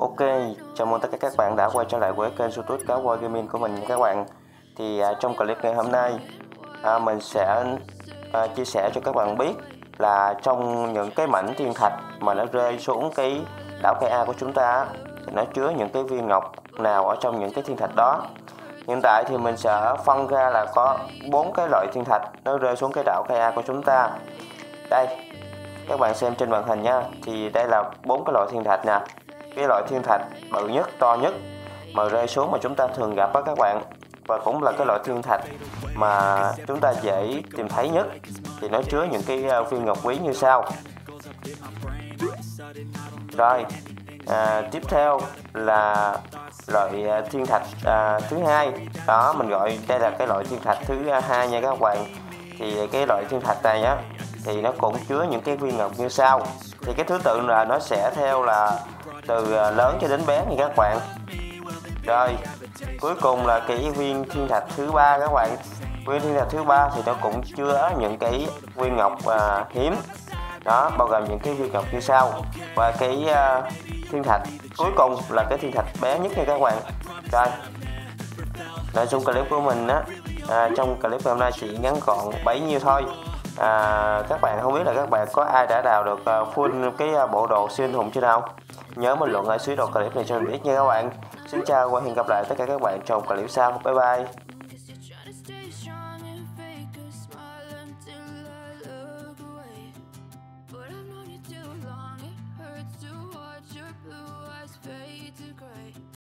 Ok, chào mừng tất cả các bạn đã quay trở lại với kênh YouTube KáVoi Gaming của mình các bạn. Thì trong clip ngày hôm nay mình sẽ chia sẻ cho các bạn biết là trong những cái mảnh thiên thạch mà nó rơi xuống cái đảo KA của chúng ta thì nó chứa những cái viên ngọc nào ở trong những cái thiên thạch đó. Hiện tại thì mình sẽ phân ra là có 4 cái loại thiên thạch nó rơi xuống cái đảo KA của chúng ta. Đây, các bạn xem trên màn hình nha. Thì đây là 4 cái loại thiên thạch nè. Cái loại thiên thạch bự nhất, to nhất mà rơi xuống mà chúng ta thường gặp đó các bạn, và cũng là cái loại thiên thạch mà chúng ta dễ tìm thấy nhất, thì nó chứa những cái viên ngọc quý như sau. Rồi tiếp theo là loại thiên thạch thứ hai đó, mình gọi đây là cái loại thiên thạch thứ hai nha các bạn. Thì cái loại thiên thạch này á thì nó cũng chứa những cái viên ngọc như sau, thì cái thứ tự là nó sẽ theo là từ lớn cho đến bé như các bạn. Rồi cuối cùng là cái viên thiên thạch thứ ba các bạn. Viên thiên thạch thứ ba thì nó cũng chứa những cái viên ngọc hiếm đó, bao gồm những cái viên ngọc như sau, và cái thiên thạch cuối cùng là cái thiên thạch bé nhất nha các bạn. Rồi nội dung clip của mình á, trong clip hôm nay chỉ ngắn gọn bấy nhiêu thôi. Các bạn không biết là các bạn có ai đã đào được full cái bộ đồ siêu anh hùng chưa nào? Nhớ bình luận ở dưới đầu clip này cho mình biết nha các bạn. Xin chào và hẹn gặp lại tất cả các bạn trong clip sau. Bye bye.